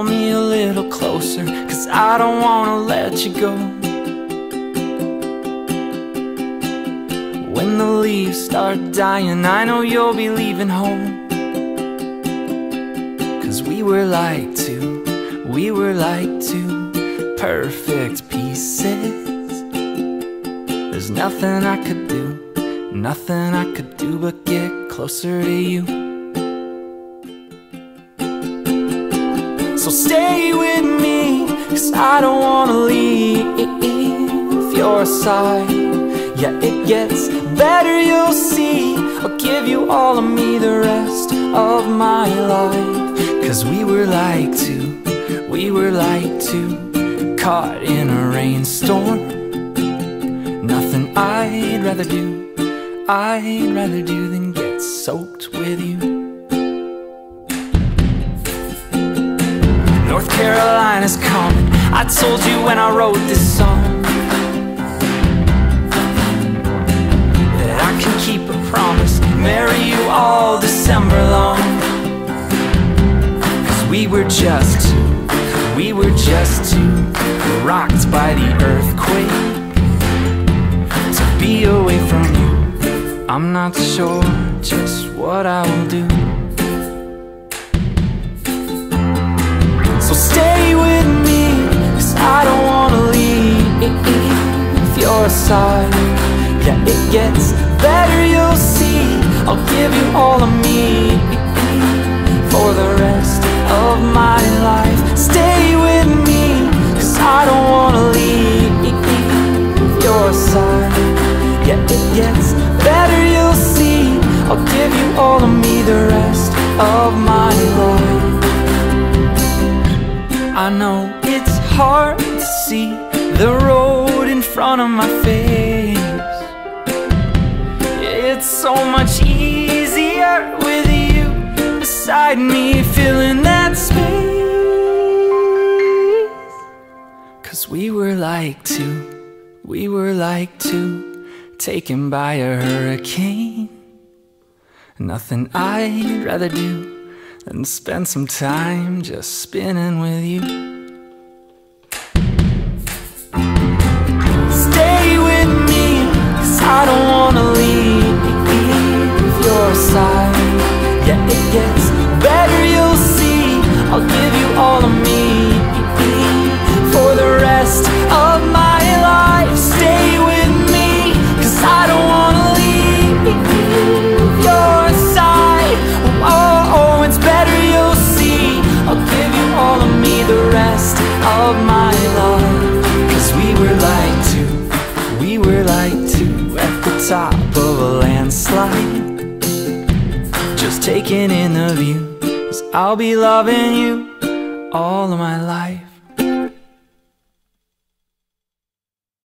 hold me a little closer, 'cause I don't wanna let you go. When the leaves start dying, I know you'll be leaving home. 'Cause we were like two perfect pieces. There's nothing I could do, nothing I could do but get closer to you. So stay with me, 'cause I don't wanna leave your side. Yeah, it gets better, you'll see. I'll give you all of me the rest of my life. 'Cause we were like two, caught in a rainstorm. Nothing I'd rather do than get soaked with you. North Carolina's coming, I told you when I wrote this song that I can keep a promise, marry you all December long. 'Cause we were just two, rocked by the earthquake. To be away from you, I'm not sure just what I will do. So stay with me, 'cause I don't wanna leave your side. Yeah, it gets better, you'll see. I'll give you all of me for the rest of my life. Stay with me, 'cause I don't wanna leave your side. Yeah, it gets better, you'll see. I'll give you all of me the rest of my life. I know it's hard to see the road in front of my face. It's so much easier with you beside me, filling that space. 'Cause we were like two, taken by a hurricane. Nothing I'd rather do and spend some time just spinning with you. Stay with me, 'cause I don't wanna leave your side. Yeah, it gets better, you'll see. I'll give you all of me for the rest of my life. Stay with me, 'cause I don't wanna leave your side. Oh, it's better, you'll see. I'll give you all of me the rest of my life. 'Cause we were like two at the top of a landslide. Just taking in the view, 'cause I'll be loving you all of my life.